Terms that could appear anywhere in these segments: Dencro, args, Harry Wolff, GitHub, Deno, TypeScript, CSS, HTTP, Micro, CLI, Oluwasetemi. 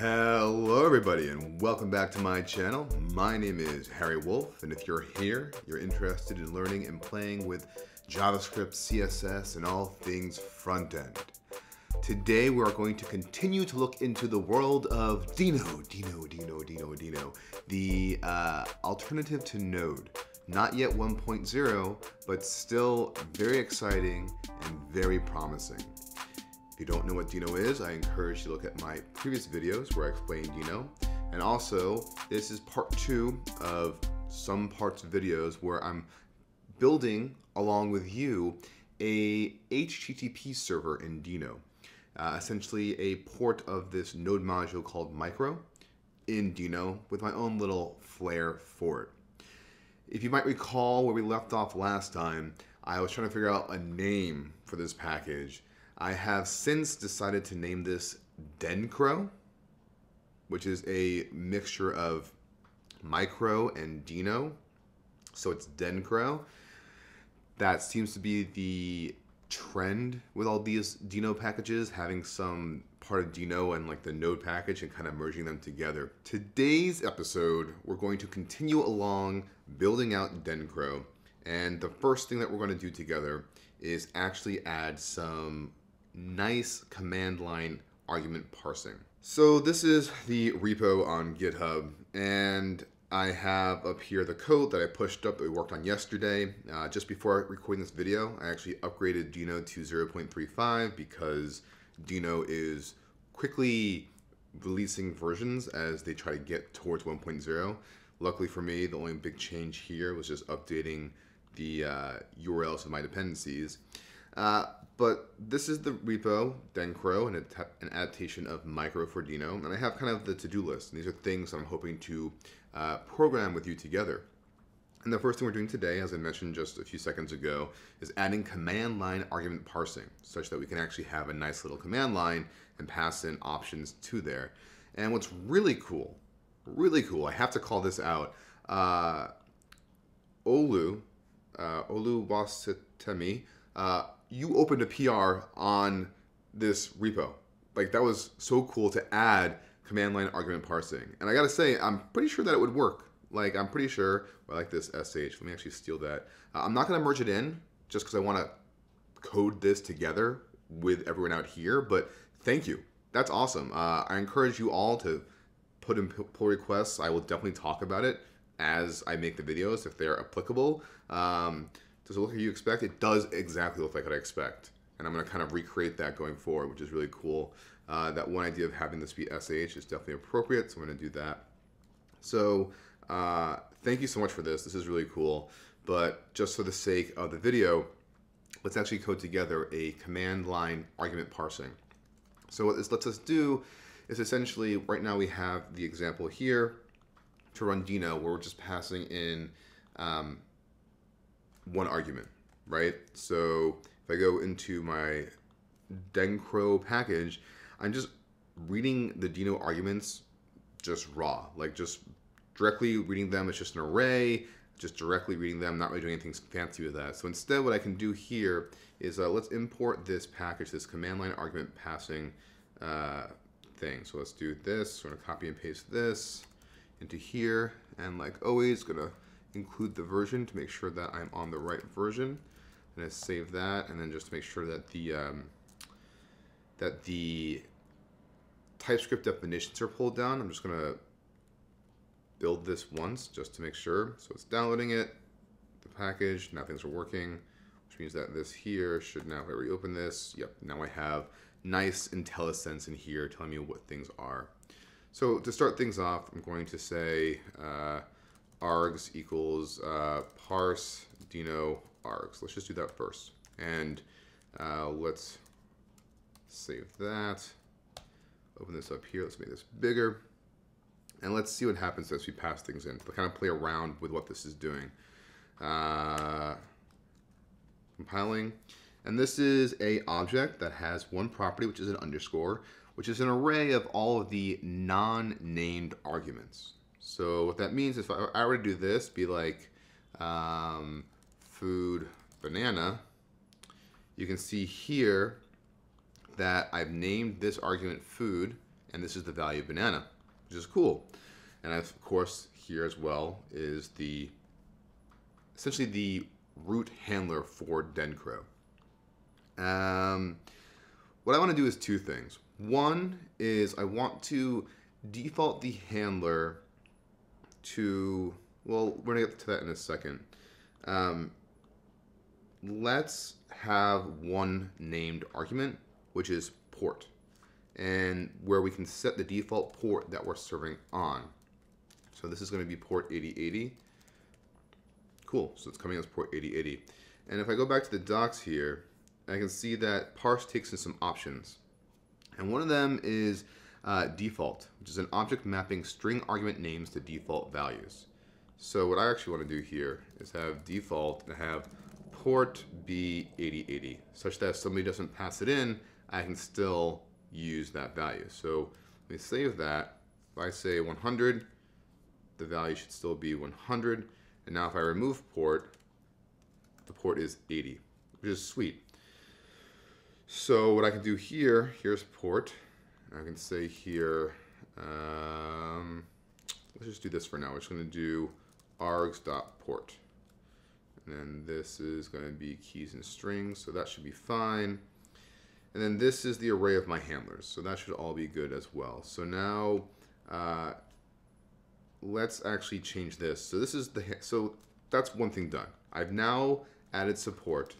Hello everybody and welcome back to my channel. My name is Harry Wolff, and if you're here, you're interested in learning and playing with JavaScript, CSS, and all things front-end. Today we are going to continue to look into the world of Deno, the alternative to Node. Not yet 1.0, but still very exciting and very promising. If you don't know what Deno is, I encourage you to look at my previous videos where I explain Deno. And also, this is part two of some parts of videos where I'm building, along with you, a HTTP server in Deno. Essentially a port of this node module called Micro in Deno with my own little flair for it. If you might recall where we left off last time, I was trying to figure out a name for this package. I have since decided to name this Dencro, which is a mixture of Micro and Deno. So it's Dencro. That seems to be the trend with all these Deno packages, having some part of Deno and like the Node package and kind of merging them together. Today's episode, we're going to continue along building out Dencro. And the first thing that we're going to do together is actually add some nice command line argument parsing. So this is the repo on GitHub, and I have up here the code that I pushed up that we worked on yesterday. Just before recording this video, I actually upgraded Deno to 0.35 because Deno is quickly releasing versions as they try to get towards 1.0. Luckily for me, the only big change here was just updating the URLs of my dependencies. But this is the repo, Dencro, an adaptation of Micro for Deno. And I have kind of the to-do list. And these are things I'm hoping to program with you together. And the first thing we're doing today, as I mentioned just a few seconds ago, is adding command line argument parsing, such that we can actually have a nice little command line and pass in options to there. And what's really cool, I have to call this out, Oluwasetemi, you opened a PR on this repo. Like, that was so cool to add command line argument parsing. And I gotta say, I'm pretty sure that it would work. Like, I'm pretty sure, I like this sh, let me actually steal that. I'm not gonna merge it in, just because I wanna code this together with everyone out here, but thank you, that's awesome. I encourage you all to put in pull requests. I will definitely talk about it as I make the videos if they're applicable. Does it look like you expect? It does exactly look like what I expect. And I'm going to kind of recreate that going forward, which is really cool. That one idea of having this be SH is definitely appropriate, so I'm going to do that. So thank you so much for this. This is really cool. But just for the sake of the video, let's actually code together a command line argument parsing. So what this lets us do is essentially, right now we have the example here to run Deno where we're just passing in one argument, right? So if I go into my Dencro package, I'm just reading the Deno arguments just raw, like just directly reading them. It's just an array, just directly reading them, not really doing anything fancy with that. So instead what I can do here is let's import this package, this command line argument passing thing. So let's do this. We're gonna copy and paste this into here, and like always, gonna include the version to make sure that I'm on the right version. And I save that, and then just to make sure that the TypeScript definitions are pulled down. I'm just gonna build this once just to make sure. So it's downloading it, the package. Now things are working, which means that this here should now. If I reopen this, yep. Now I have nice IntelliSense in here telling me what things are. So to start things off, I'm going to say args equals parse Deno args. Let's just do that first. And let's save that. Open this up here. Let's make this bigger. And let's see what happens as we pass things in. We'll kind of play around with what this is doing. Compiling. And this is a object that has one property, which is an underscore, which is an array of all of the non-named arguments. So what that means is if I were to do this, be like food banana, you can see here that I've named this argument food, and this is the value of banana, which is cool. And of course here as well is the essentially the root handler for Dencro. What I want to do is two things. One is I want to default the handler to, well, we're going to get to that in a second. Let's have one named argument, which is port, and where we can set the default port that we're serving on. So this is going to be port 8080. Cool, so it's coming as port 8080. And if I go back to the docs here, I can see that parse takes in some options. And one of them is default, which is an object mapping string argument names to default values. So what I actually want to do here is have default and have port be 8080, such that if somebody doesn't pass it in, I can still use that value. So let me save that. If I say 100, the value should still be 100. And now if I remove port, the port is 80, which is sweet. So what I can do here, here's port. I can say here, let's just do this for now. We're just going to do args.port. And then this is going to be keys and strings, so that should be fine. And then this is the array of my handlers, so that should all be good as well. So now let's actually change this. So this is the, so that's one thing done. I've now added support.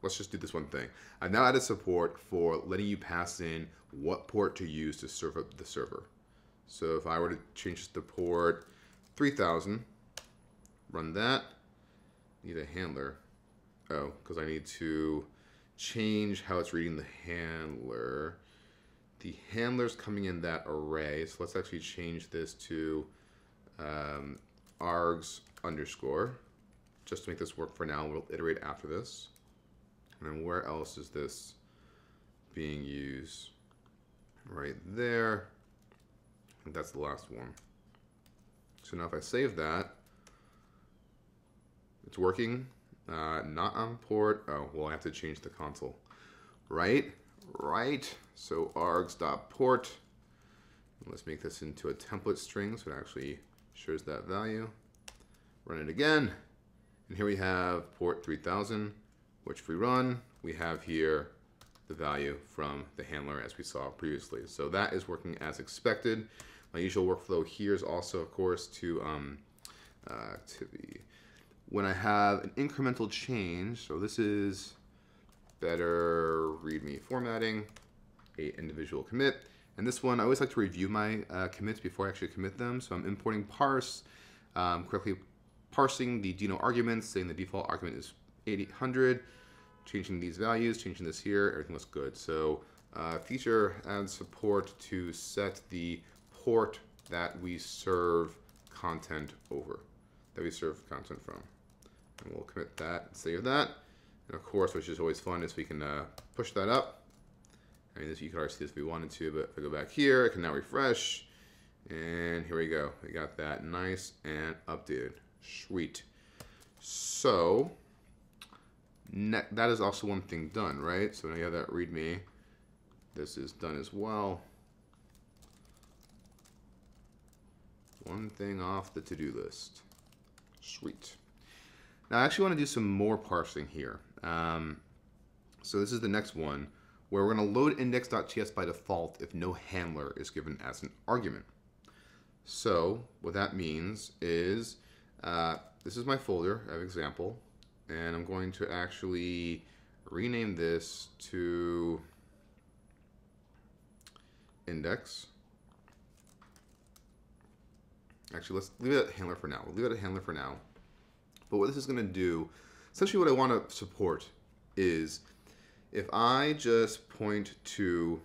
Let's just do this one thing. I've now added support for letting you pass in what port to use to serve up the server. So if I were to change the port 3000, run that, need a handler. Oh, because I need to change how it's reading the handler. The handler's coming in that array, so let's actually change this to args underscore, just to make this work for now. We'll iterate after this. And then where else is this being used? Right there. And that's the last one. So now if I save that, it's working. Not on port. Oh, well, I have to change the console. Right? Right. So args.port. Let's make this into a template string so it actually shows that value. Run it again. And here we have port 3000. Which if we run, we have here the value from the handler as we saw previously. So that is working as expected. My usual workflow here is also, of course, when I have an incremental change, so this is better README formatting, an individual commit. And this one, I always like to review my commits before I actually commit them. So I'm importing parse, correctly parsing the Deno arguments, saying the default argument is 800, changing these values, changing this here, everything looks good. So feature adds support to set the port that we serve content over, that we serve content from. And we'll commit that, save that. And of course, which is always fun, is we can push that up. I mean, this, you could already see this if we wanted to, but if I go back here, I can now refresh. And here we go. We got that nice and updated. Sweet. So that is also one thing done, right? So now you have that README. This is done as well. One thing off the to-do list. Sweet. Now I actually want to do some more parsing here. So this is the next one where we're going to load index.ts by default if no handler is given as an argument. So what that means is this is my folder. I have example. And I'm going to actually rename this to index. Actually, let's leave it at handler for now. We'll leave it at handler for now. But what this is going to do, essentially what I want to support is if I just point to,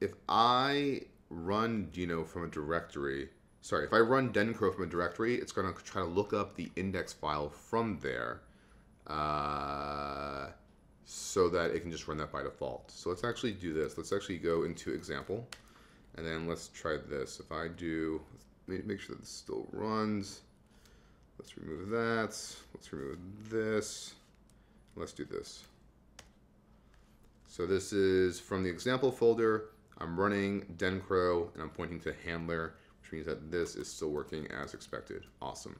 if I run Deno from a directory, sorry, if I run Dencro from a directory, it's going to try to look up the index file from there so that it can just run that by default. So let's actually do this. Let's actually go into example, and then let's try this. If I do, let me make sure that this still runs. Let's remove that. Let's remove this. Let's do this. So this is from the example folder. I'm running Dencro and I'm pointing to handler, which means that this is still working as expected. Awesome.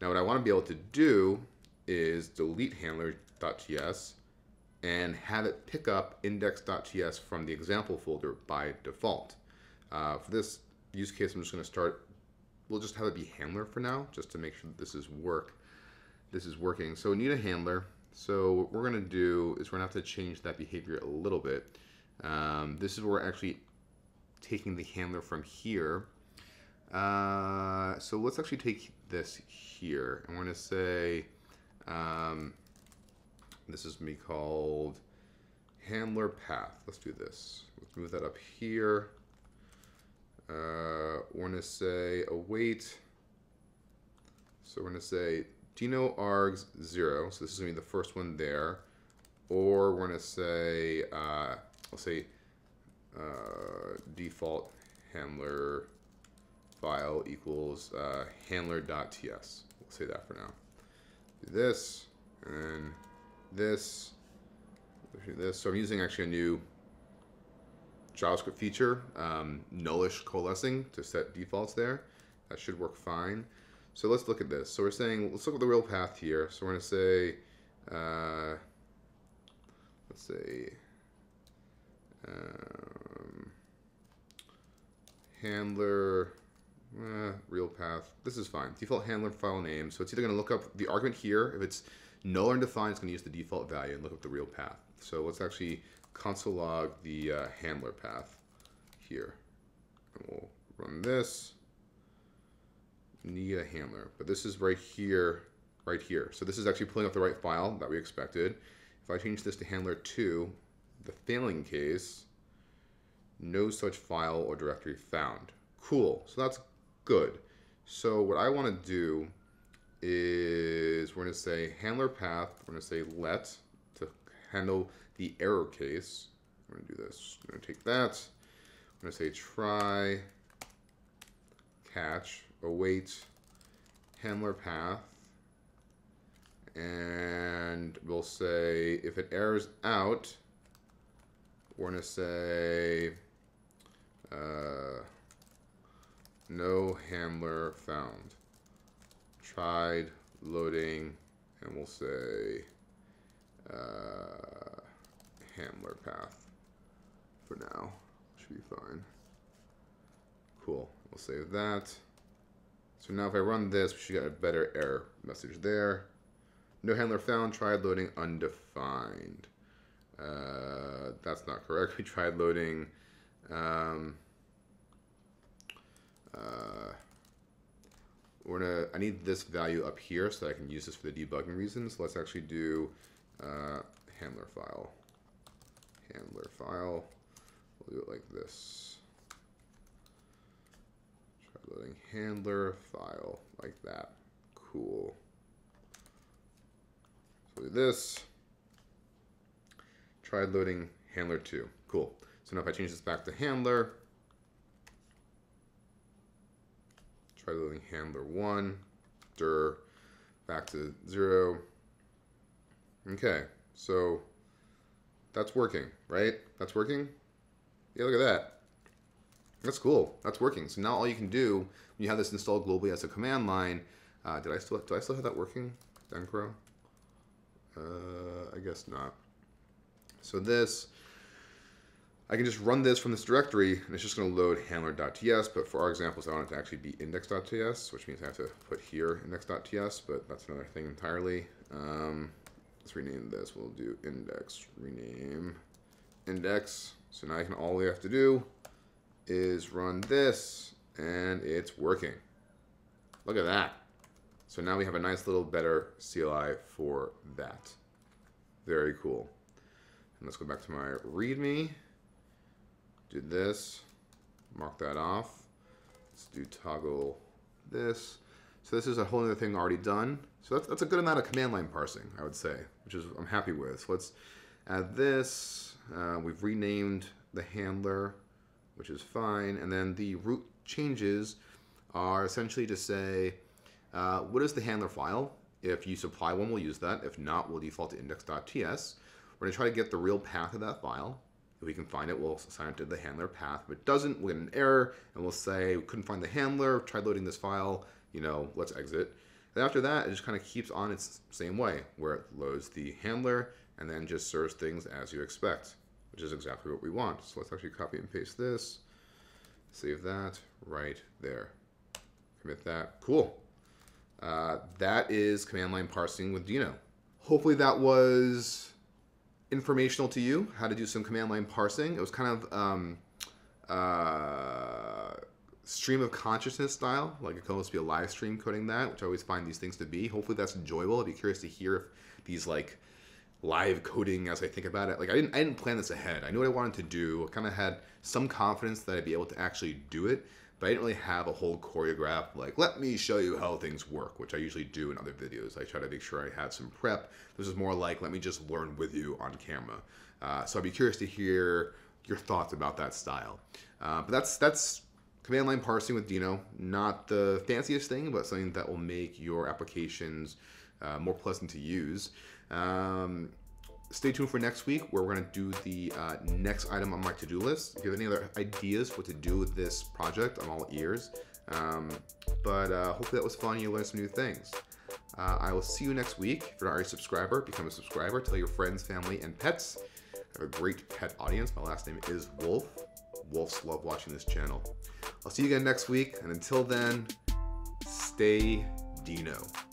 Now what I want to be able to do is delete handler.ts and have it pick up index.ts from the example folder by default. For this use case, I'm just going to start, we'll just have it be handler for now, just to make sure that this is working. So we need a handler. So what we're going to do is we're going to have to change that behavior a little bit. This is where we're actually taking the handler from here. So let's actually take this here. I'm going to say, this is me called handler path. Let's do this. Let's move that up here. We're going to say await. So we're going to say Deno args 0. So this is going to be the first one there. Or we're going to say, I'll say default handler file equals handler.ts. We'll say that for now. Do this and this. Do this. So I'm using actually a new JavaScript feature, nullish coalescing, to set defaults there. That should work fine. So let's look at this. So we're saying, let's look at the real path here. So we're going to say, let's say, handler, real path. This is fine. Default handler file name. So it's either going to look up the argument here. If it's null or undefined, it's going to use the default value and look up the real path. So let's actually console log the handler path here. And we'll run this. Need a handler, but this is right here, So this is actually pulling up the right file that we expected. If I change this to handler2, the failing case, no such file or directory found. Cool. So that's good. So what I want to do is we're going to say handler path. We're going to say let to handle the error case. We're going to do this. I'm going to take that. I'm going to say try catch. Await handler path, and we'll say if it errors out, we're going to say no handler found. Tried loading, and we'll say handler path for now. Should be fine. Cool. We'll save that. So now if I run this, we should get a better error message there. No handler found, tried loading undefined. That's not correct. We tried loading I need this value up here so that I can use this for the debugging reasons. So let's actually do handler file. Handler file. We'll do it like this. Loading handler file like that. Cool. So do this. Tried loading handler2. Cool. So now if I change this back to handler, try loading handler1, dir, back to 0. Okay. So that's working, right? That's working? Yeah, look at that. That's cool. That's working. So now all you can do when you have this installed globally as a command line, do I still have that working? Dencro? I guess not. So this, I can just run this from this directory, and it's just going to load handler.ts. But for our examples, I want it to actually be index.ts, which means I have to put here index.ts. But that's another thing entirely. Let's rename this. We'll do index rename index. So now I can all we have to do is run this, and it's working. Look at that. So now we have a nice little better CLI for that. Very cool. And let's go back to my README. Do this. Mark that off. Let's do toggle this. So this is a whole other thing already done. So that's a good amount of command line parsing, I would say, which is I'm happy with. So let's add this. We've renamed the handler, which is fine. And then the root changes are essentially to say, what is the handler file? If you supply one, we'll use that. If not, we'll default to index.ts. We're going to try to get the real path of that file. If we can find it, we'll assign it to the handler path. If it doesn't, we'll get an error, and we'll say, we couldn't find the handler, tried loading this file, you know, let's exit. And after that, it just kind of keeps on its same way, where it loads the handler and then just serves things as you expect, which is exactly what we want. So let's actually copy and paste this, save that right there, commit that, cool. That is command line parsing with Deno. Hopefully that was informational to you, how to do some command line parsing. It was kind of stream of consciousness style, like it could almost be a live stream coding that, which I always find these things to be. Hopefully that's enjoyable. I'd be curious to hear if these like live coding, as I think about it, like I didn't plan this ahead. I knew what I wanted to do. I kind of had some confidence that I'd be able to actually do it, but I didn't really have a whole choreograph, like, let me show you how things work, which I usually do in other videos. I try to make sure I had some prep. This is more like, let me just learn with you on camera. So I'd be curious to hear your thoughts about that style. But that's command line parsing with Deno. Not the fanciest thing, but something that will make your applications more pleasant to use. Stay tuned for next week, where we're going to do the next item on my to-do list. If you have any other ideas for what to do with this project, I'm all ears. Hopefully that was fun. You learned some new things. I will see you next week. If you're not already a subscriber, become a subscriber. Tell your friends, family, and pets. I have a great pet audience. My last name is Wolff. Wolffs love watching this channel. I'll see you again next week. And until then, stay Deno.